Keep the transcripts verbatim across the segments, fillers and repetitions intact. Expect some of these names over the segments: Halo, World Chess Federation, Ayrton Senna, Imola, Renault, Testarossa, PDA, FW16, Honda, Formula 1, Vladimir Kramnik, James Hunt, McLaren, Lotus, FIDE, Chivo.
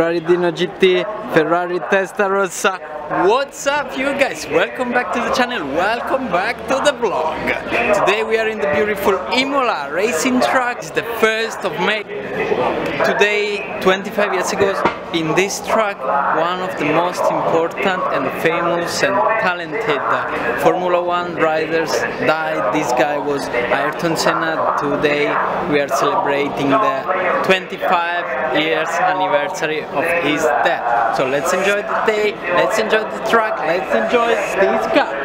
Ferrari Dino G T, Ferrari Testarossa. What's up you guys? Welcome back to the channel, welcome back to the vlog. Today we are in the beautiful Imola racing track. It's the first of May. Today, twenty-five years ago, in this track, one of the most important and famous and talented Formula one riders died. This guy was Ayrton Senna. Today we are celebrating the twenty-five years anniversary of his death. So let's enjoy the day, let's enjoy the track, let's enjoy this car.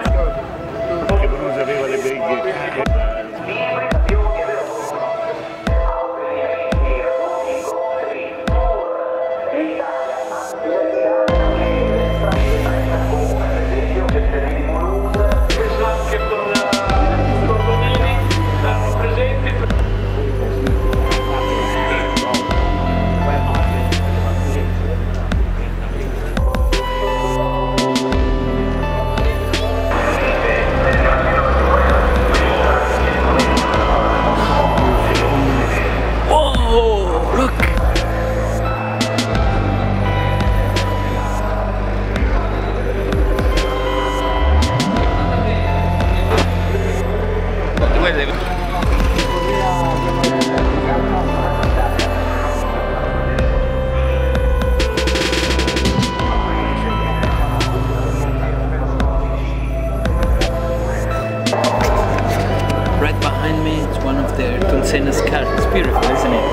Senna's car, it's beautiful, isn't it?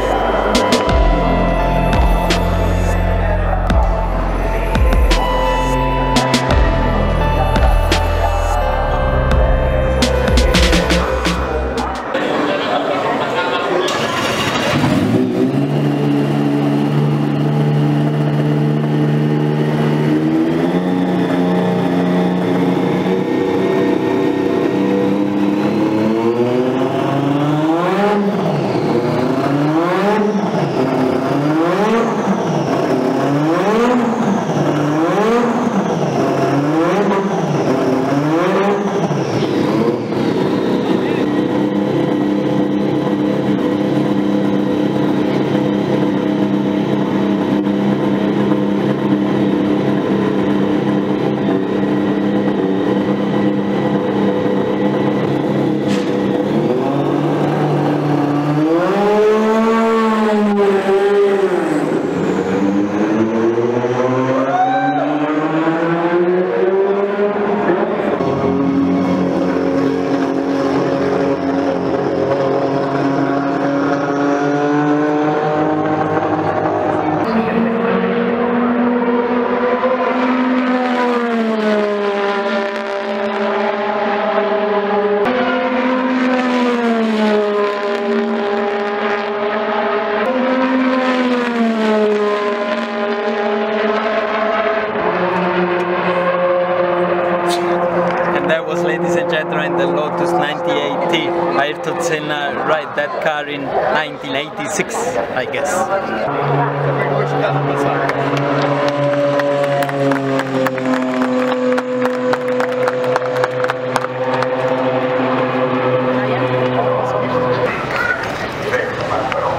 The Lotus ninety eighty, Ayrton Senna ride that car in nineteen eighty-six, I guess.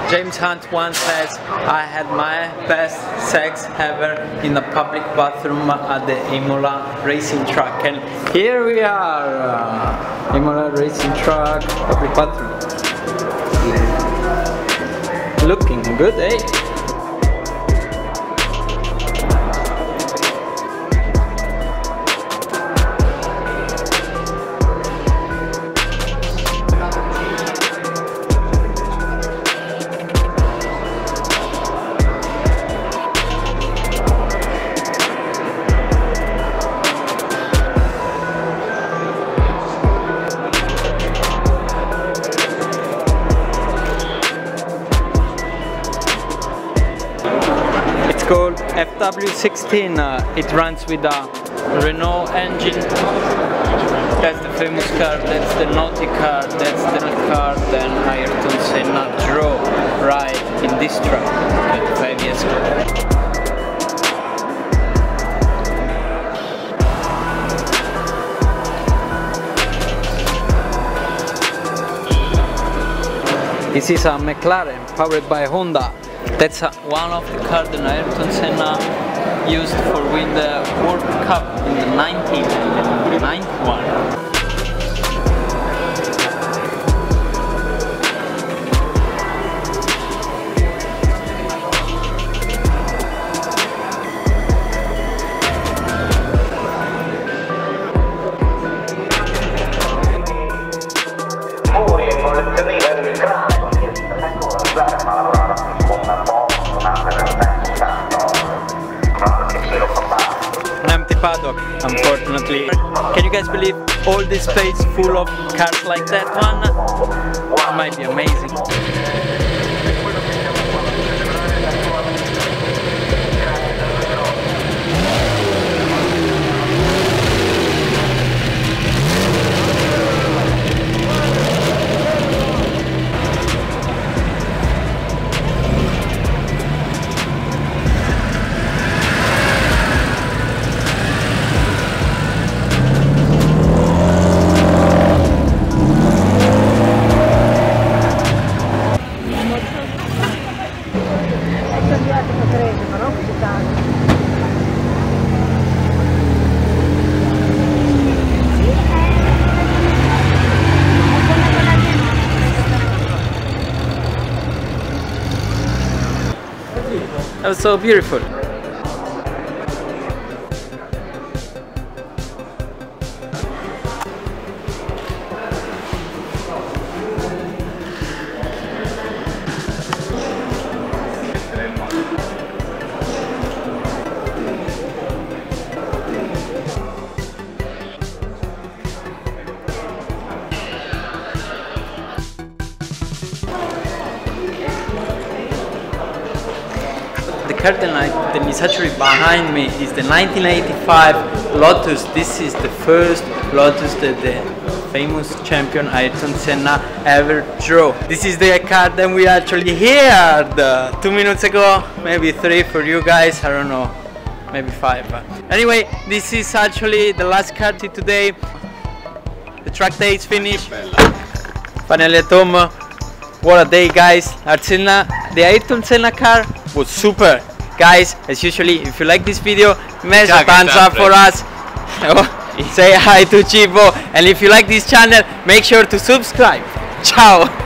James Hunt once says, I had my best sex ever in a public bathroom at the Imola racing track. And here we are, uh, Imola racing track, public bathroom. Looking good, eh? Called F W sixteen. Uh, it runs with a Renault engine. That's the famous car, that's the naughty car, that's the car that Ayrton Senna drove right in this track twenty-five years ago. This is a McLaren powered by Honda. That's a, one of the cars that Ayrton Senna used for win the World Cup in the nineteen ninety-one. Paddock, unfortunately. Can you guys believe all this space full of cars like that one? It might be amazing. That was so beautiful. The car that is actually behind me is the nineteen eighty-five Lotus. This is the first Lotus that the famous champion Ayrton Senna ever drove. This is the car that we actually heard two minutes ago, maybe three for you guys, I don't know, maybe five. Anyway, this is actually the last car today. The track day is finished. Finally at home. What a day, guys. Senna, the Ayrton Senna car was super. Guys, as usually, if you like this video, smash the thumbs up for us. Say hi to Chivo, and if you like this channel, make sure to subscribe. Ciao.